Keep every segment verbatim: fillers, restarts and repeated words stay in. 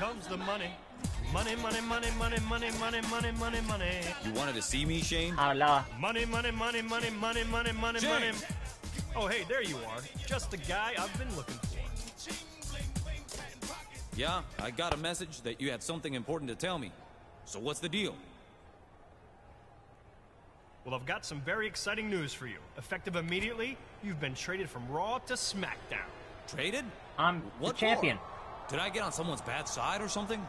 comes the money. Money, money, money, money, money, money, money, money, money. You wanted to see me, Shane? Hola. Money, money, money, money, money, money, money, money. Oh, hey, there you are. Just the guy I've been looking for. Yeah, I got a message that you have something important to tell me. So what's the deal? Well, I've got some very exciting news for you. Effective immediately, you've been traded from Raw to SmackDown. Traded? I'm what the champion. More? Did I get on someone's bad side or something?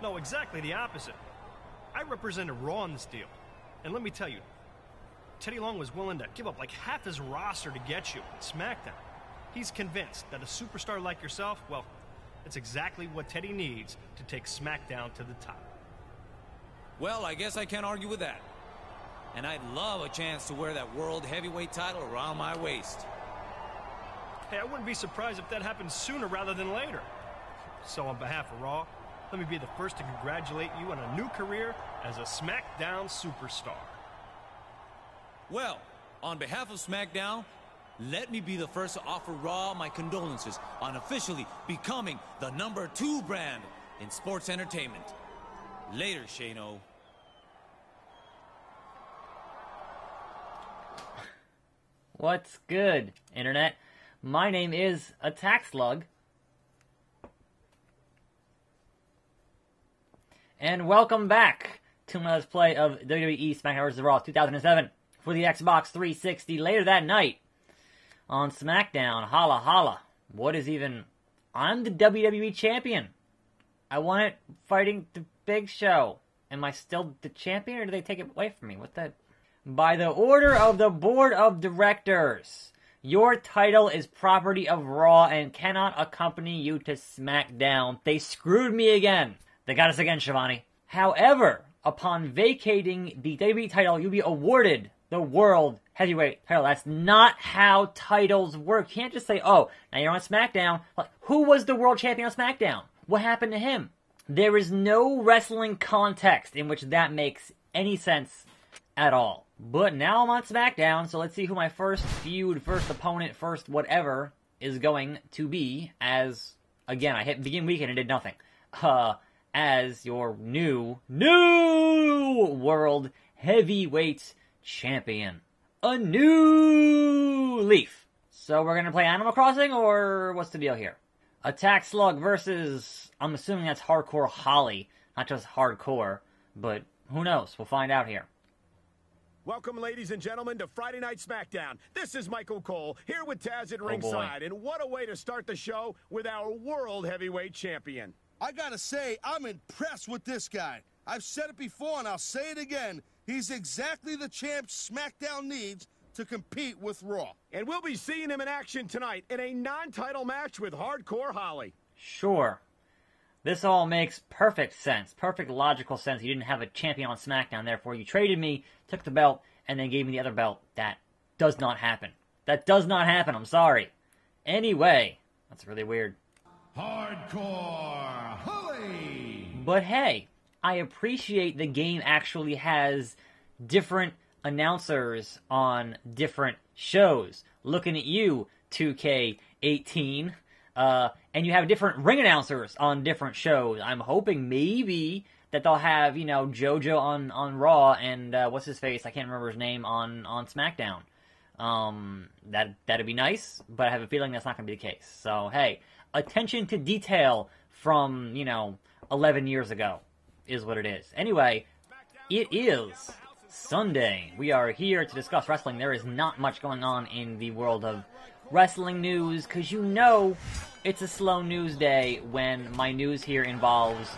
No, exactly the opposite. I represented Raw in this deal. And let me tell you, Teddy Long was willing to give up like half his roster to get you at SmackDown. He's convinced that a superstar like yourself, well, it's exactly what Teddy needs to take SmackDown to the top. Well, I guess I can't argue with that. And I'd love a chance to wear that world heavyweight title around my waist. Hey, I wouldn't be surprised if that happened sooner rather than later. So on behalf of Raw, let me be the first to congratulate you on a new career as a SmackDown superstar. Well, on behalf of SmackDown, let me be the first to offer Raw my condolences on officially becoming the number two brand in sports entertainment. Later, Shano. What's good, Internet? My name is Attack Slug. And welcome back to my Let's Play of W W E SmackDown versus. Raw two thousand seven for the Xbox three sixty later that night on SmackDown. Holla holla. What is even... I'm the W W E Champion. I want it fighting the Big Show. Am I still the champion or do they take it away from me? What the... By the order of the board of directors, your title is property of Raw and cannot accompany you to SmackDown. They screwed me again. They got us again, Shivani. However, upon vacating the W W E title, you'll be awarded the World Heavyweight title. That's not how titles work. You can't just say, oh, now you're on SmackDown. Like, who was the World Champion on SmackDown? What happened to him? There is no wrestling context in which that makes any sense at all. But now I'm on SmackDown, so let's see who my first feud, first opponent, first whatever is going to be as, again, I hit Begin Weekend and did nothing, uh, as your new, new World Heavyweight Champion. A new leaf. So we're going to play Animal Crossing, or what's the deal here? Attack Slug versus, I'm assuming that's Hardcore Holly, not just Hardcore, but who knows, we'll find out here. Welcome, ladies and gentlemen, to Friday Night SmackDown. This is Michael Cole, here with Taz at ringside, oh and what a way to start the show with our World Heavyweight Champion. I gotta say, I'm impressed with this guy. I've said it before, and I'll say it again. He's exactly the champ SmackDown needs to compete with Raw. And we'll be seeing him in action tonight in a non-title match with Hardcore Holly. Sure. This all makes perfect sense, perfect logical sense. You didn't have a champion on SmackDown, therefore you traded me, took the belt, and then gave me the other belt. That does not happen. That does not happen, I'm sorry. Anyway, that's really weird. Hardcore Holly! But hey, I appreciate the game actually has different announcers on different shows. Looking at you, two K eighteen. Uh, and you have different ring announcers on different shows. I'm hoping maybe that they'll have, you know, JoJo on, on Raw and uh, what's his face? I can't remember his name on, on SmackDown. Um, that, that'd be nice, but I have a feeling that's not going to be the case. So, hey, attention to detail from, you know, eleven years ago is what it is. Anyway, it is Sunday. We are here to discuss wrestling. There is not much going on in the world of wrestling news, because you know it's a slow news day when my news here involves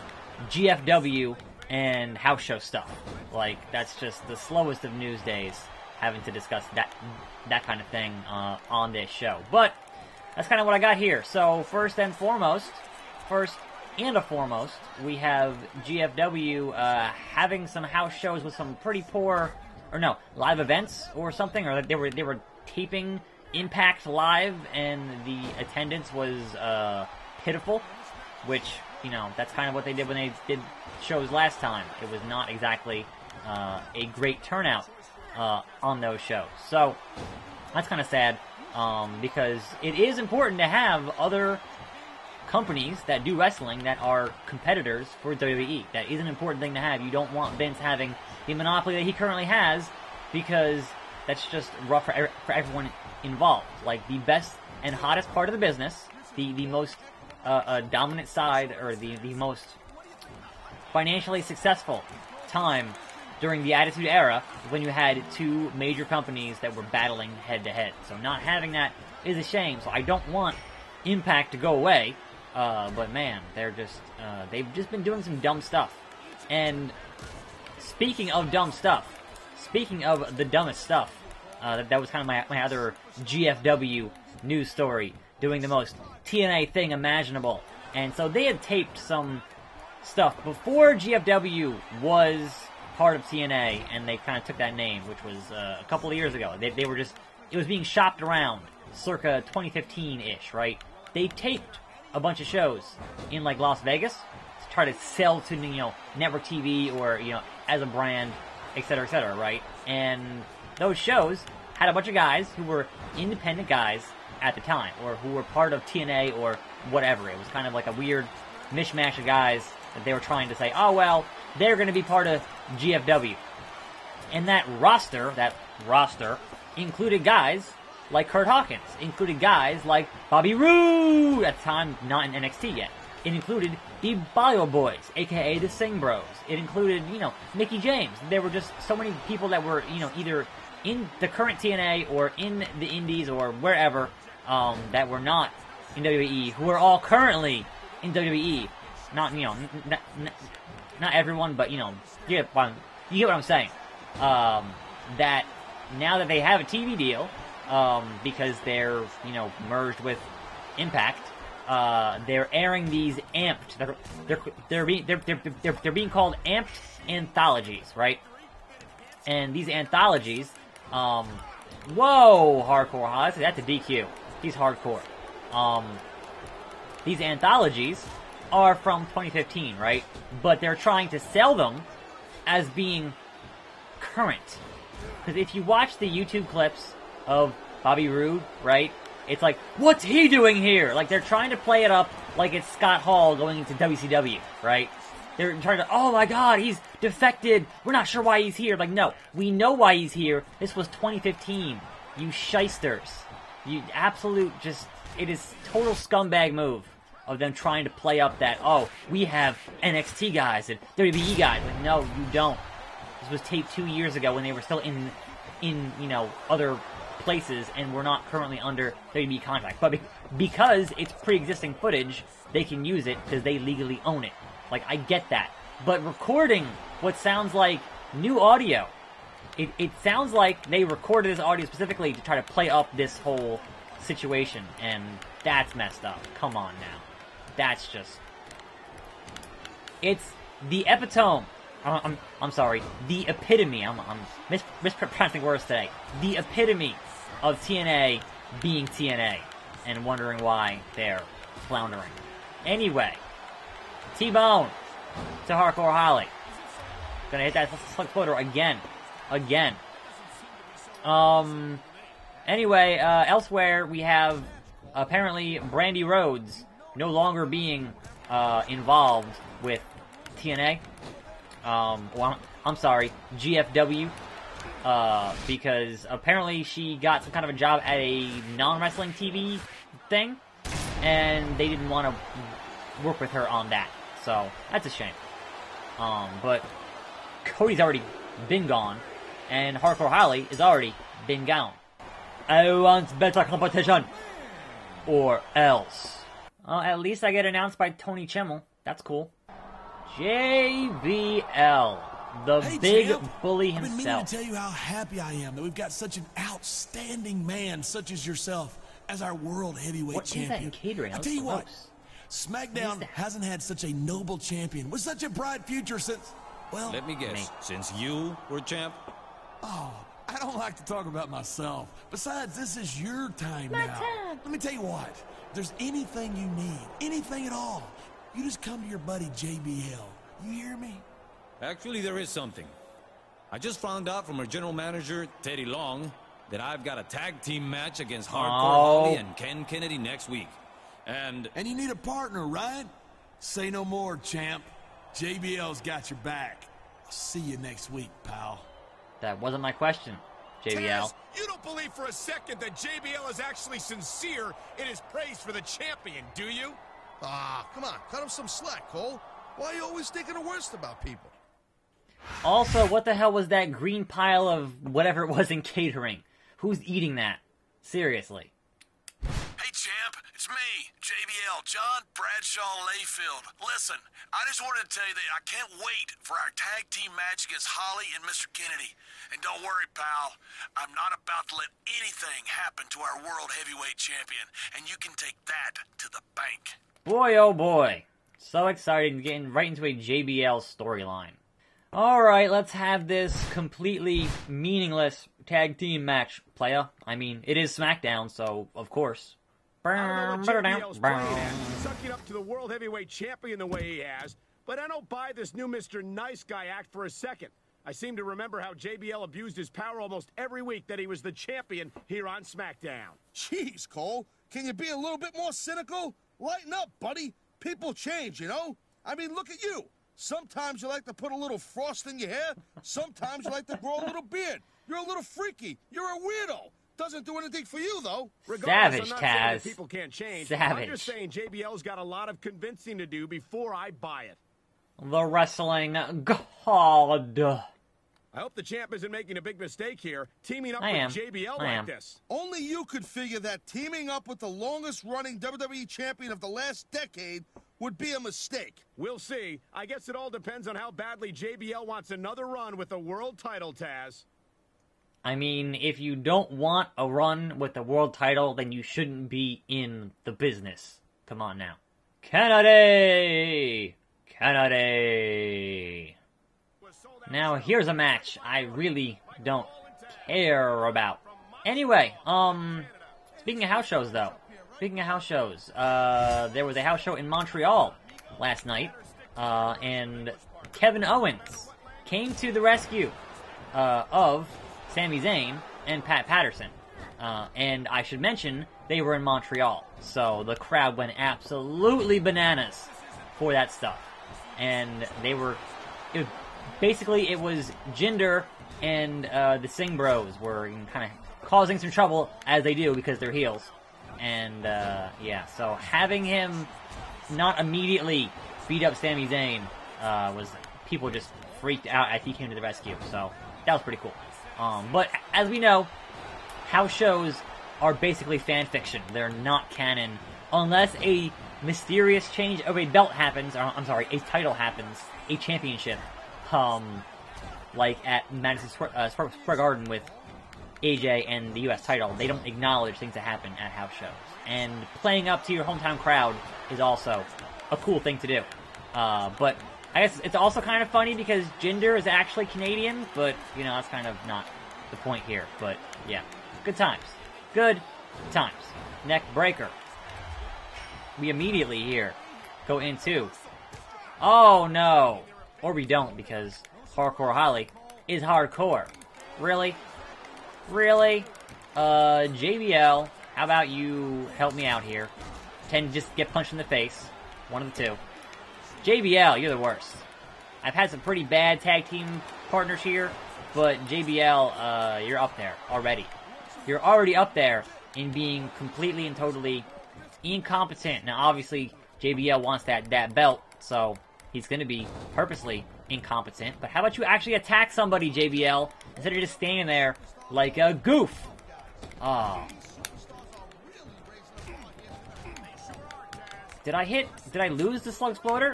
G F W and house show stuff. Like, that's just the slowest of news days, having to discuss that that kind of thing uh, on this show. But that's kind of what I got here. So first and foremost, first and a foremost, we have G F W uh, having some house shows with some pretty poor, or no, live events or something, or they were they were taping Impact Live, and the attendance was uh, pitiful, which, you know, that's kind of what they did when they did shows last time. It was not exactly uh, a great turnout uh, on those shows. So, that's kind of sad, um, because it is important to have other companies that do wrestling that are competitors for W W E. That is an important thing to have. You don't want Vince having the monopoly that he currently has, because that's just rough for, for everyone involved. Like, the best and hottest part of the business, the, the most uh, uh, dominant side, or the, the most financially successful time during the Attitude Era, when you had two major companies that were battling head-to-head. So not having that is a shame. So I don't want Impact to go away, uh, but man, they're just, uh, they've just been doing some dumb stuff. And speaking of dumb stuff, speaking of the dumbest stuff, uh, that, that was kind of my, my other G F W news story, doing the most T N A thing imaginable. And so they had taped some stuff before G F W was part of T N A, and they kind of took that name, which was uh, a couple of years ago. They, they were just, it was being shopped around circa twenty fifteen-ish, right? They taped a bunch of shows in, like, Las Vegas to try to sell to, you know, network T V, or, you know, as a brand, etc, et cetera, right? And those shows had a bunch of guys who were independent guys at the time, or who were part of T N A or whatever. It was kind of like a weird mishmash of guys that they were trying to say, oh, well, they're going to be part of G F W. And that roster, that roster, included guys like Curt Hawkins, included guys like Bobby Roode, at the time not in N X T yet. It included the Bio Boys, aka the Singh Bros. It included, you know, Mickie James. There were just so many people that were, you know, either in the current T N A or in the Indies or wherever, um, that were not in W W E, who are all currently in W W E. Not, you know, n n n not everyone, but, you know, you get what I'm, you get what I'm saying. Um, that now that they have a T V deal, um, because they're, you know, merged with Impact, uh, they're airing these amped, they're, they're, they're, being, they're, they're, they're, they're being called amped anthologies, right? And these anthologies, um, whoa, Hardcore Holly, that's a D Q. He's hardcore. Um, these anthologies are from twenty fifteen, right? But they're trying to sell them as being current. Because if you watch the YouTube clips of Bobby Roode, right, it's like, what's he doing here? Like, they're trying to play it up like it's Scott Hall going into W C W, right? They're trying to, oh my god, he's defected, we're not sure why he's here. Like, no, we know why he's here. This was twenty fifteen, you shysters. You absolute just, it is total scumbag move of them trying to play up that, oh, we have N X T guys and W W E guys. Like, no, you don't. This was taped two years ago when they were still in, in you know, other places and were not currently under W W E contract. But be because it's pre-existing footage, they can use it because they legally own it. Like, I get that. But recording what sounds like new audio, it, it sounds like they recorded this audio specifically to try to play up this whole situation, and that's messed up. Come on now. That's just, it's the epitome, I'm, I'm, I'm sorry, the epitome, I'm, I'm mis mispronouncing words today, the epitome of T N A being T N A, and wondering why they're floundering. Anyway, T-Bone to Hardcore Holly. Gonna hit that slug floater again, again. Um, anyway, uh, elsewhere we have, apparently, Brandi Rhodes no longer being uh, involved with T N A. Um, well, I'm, I'm sorry, G F W. Uh, because apparently she got some kind of a job at a non-wrestling T V thing, and they didn't want to work with her on that. So, that's a shame. Um, but Cody's already been gone, and Hardcore Holly has already been gone. I want better competition. Or else. Uh, at least I get announced by Tony Chimel. That's cool. J B L, the hey, big Jim, bully himself. I've been meaning to tell you how happy I am that we've got such an outstanding man such as yourself as our world heavyweight what champion. What is that in catering? I'll tell you gross. What, SmackDown what hasn't had such a noble champion with such a bright future since, well... Let me guess, me. Since you were champ? Oh, I don't like to talk about myself. Besides, this is your time My now. Time. Let me tell you what. If there's anything you need, anything at all, you just come to your buddy J B L. You hear me? Actually, there is something. I just found out from our general manager, Teddy Long, that I've got a tag team match against Hardcore Holly oh. and Ken Kennedy next week. And... And you need a partner, right? Say no more, champ. J B L's got your back. I'll see you next week, pal. That wasn't my question, J B L. Taz, you don't believe for a second that J B L is actually sincere in his praise for the champion, do you? Ah, come on. Cut him some slack, Cole. Why are you always thinking the worst about people? Also, what the hell was that green pile of whatever it was in catering? Who's eating that? Seriously. Hey, champ. It's me, J B L, John Bradshaw Layfield. Listen, I just wanted to tell you that I can't wait for our tag team match against Holly and Mister Kennedy. And don't worry, pal. I'm not about to let anything happen to our world heavyweight champion. And you can take that to the bank. Boy, oh boy. So excited getting right into a J B L storyline. Alright, let's have this completely meaningless tag team match, playa. I mean, it is SmackDown, so of course. I don't know what J B L's playing at, sucking up to the world heavyweight champion the way he has, but I don't buy this new Mister Nice Guy act for a second. I seem to remember how J B L abused his power almost every week that he was the champion here on SmackDown. Jeez, Cole, can you be a little bit more cynical? Lighten up, buddy. People change, you know? I mean, look at you. Sometimes you like to put a little frost in your hair. Sometimes you like to grow a little beard. You're a little freaky. You're a weirdo. Doesn't do anything for you, though. Regardless, Savage, Taz. People can't change. Savage. I'm just saying J B L's got a lot of convincing to do before I buy it. The wrestling god. I hope the champ isn't making a big mistake here, teaming up I with am. J B L I like am. this. Only you could figure that teaming up with the longest-running W W E champion of the last decade would be a mistake. We'll see. I guess it all depends on how badly J B L wants another run with the world title, Taz. I mean, if you don't want a run with the world title, then you shouldn't be in the business. Come on now. Kennedy! Kennedy! Now, here's a match I really don't care about. Anyway, um, speaking of house shows, though. Speaking of house shows, uh, there was a house show in Montreal last night, uh, and Kevin Owens came to the rescue, uh, of... Sami Zayn and Pat Patterson. Uh, and I should mention, they were in Montreal. So the crowd went absolutely bananas for that stuff. And they were... It was, basically, it was Jinder and uh, the Singh Bros were kind of causing some trouble, as they do, because they're heels. And, uh, yeah. So having him not immediately beat up Sami Zayn uh, was... People just freaked out as he came to the rescue. So that was pretty cool. Um, but, as we know, house shows are basically fan fiction. They're not canon. Unless a mysterious change of a belt happens, or, I'm sorry, a title happens, a championship, um, like at Madison Square, uh, Square Garden with A J and the U S title. They don't acknowledge things that happen at house shows. And playing up to your hometown crowd is also a cool thing to do. Uh, but... I guess it's also kind of funny because Jinder is actually Canadian, but, you know, that's kind of not the point here. But, yeah. Good times. Good times. Neck breaker. We immediately here go into... Oh, no. Or we don't, because Hardcore Holly is hardcore. Really? Really? Uh, J B L, how about you help me out here? Tend to just get punched in the face. One of the two. J B L, you're the worst. I've had some pretty bad tag team partners here, but J B L, uh, you're up there already. You're already up there in being completely and totally incompetent. Now, obviously, J B L wants that, that belt, so he's going to be purposely incompetent. But how about you actually attack somebody, J B L, instead of just standing there like a goof? Oh. Did I hit? Did I lose the slug exploder?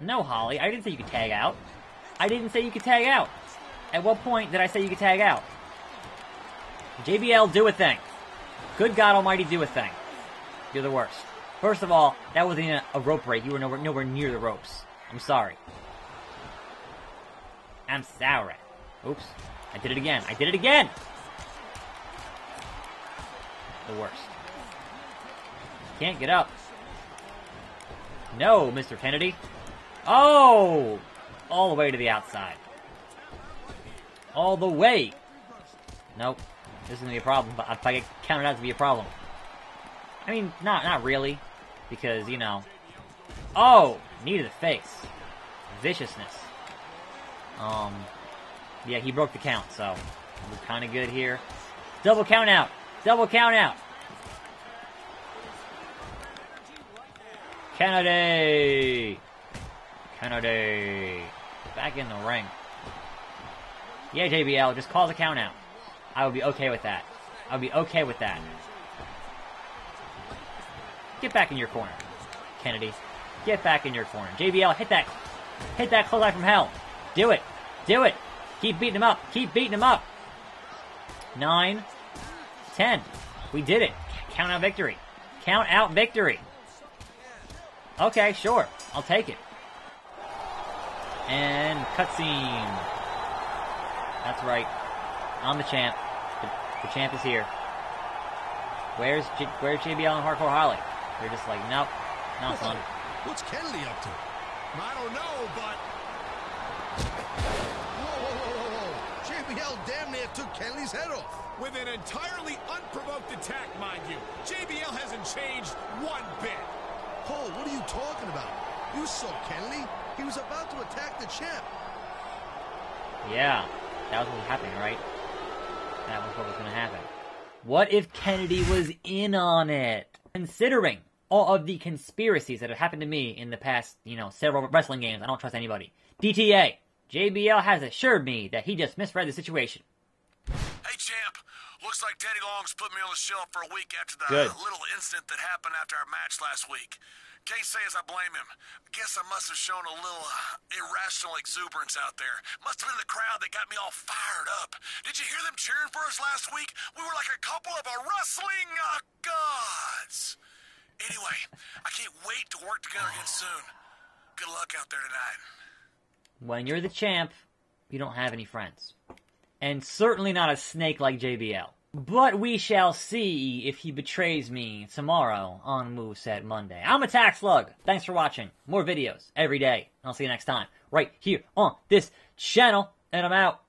No, Holly. I didn't say you could tag out. I didn't say you could tag out. At what point did I say you could tag out? J B L, do a thing. Good God Almighty, do a thing. You're the worst. First of all, that wasn't even a rope break. You were nowhere, nowhere near the ropes. I'm sorry. I'm sorry. Oops. I did it again. I did it again! The worst. Can't get up. No, Mister Kennedy. Oh! All the way to the outside. All the way! Nope. This is going to be a problem, but if I get counted out to be a problem. I mean, not not really, because, you know... Oh! Knee to the face. Viciousness. Um, yeah, he broke the count, so we're kind of good here. Double count out! Double count out! Kennedy! Kennedy! Back in the ring. Yeah, J B L, just call the count out. I would be okay with that. I would be okay with that. Get back in your corner, Kennedy. Get back in your corner. J B L, hit that, hit that clothesline from hell. Do it. Do it. Keep beating him up. Keep beating him up. Nine. Ten. We did it. Count out victory. Count out victory. Okay, sure. I'll take it. And cutscene. That's right. I'm the champ. The, the champ is here. Where's J where's J B L and Hardcore Holly? They're just like, nope, not fun. What's Kennedy up to? I don't know, but... Whoa, whoa, whoa, whoa. J B L damn near took Kennedy's head off. With an entirely unprovoked attack, mind you. J B L hasn't changed one bit. Cole, what are you talking about? You saw Kennedy. He was about to attack the champ. Yeah, that was what was happening, right? That was what was going to happen. What if Kennedy was in on it? Considering all of the conspiracies that have happened to me in the past, you know, several wrestling games, I don't trust anybody. D T A, J B L has assured me that he just misread the situation. Hey, champ. Looks like Teddy Long's put me on the shelf for a week after the Good. little incident that happened after our match last week. Can't say as I blame him. Guess I must have shown a little uh, irrational exuberance out there. Must have been the crowd that got me all fired up. Did you hear them cheering for us last week? We were like a couple of our wrestling uh, gods. Anyway, I can't wait to work together again soon. Good luck out there tonight. When you're the champ, you don't have any friends. And certainly not a snake like J B L. But we shall see if he betrays me tomorrow on Moveset Monday. I'm Attack Slug. Thanks for watching. More videos every day. I'll see you next time. Right here on this channel. And I'm out.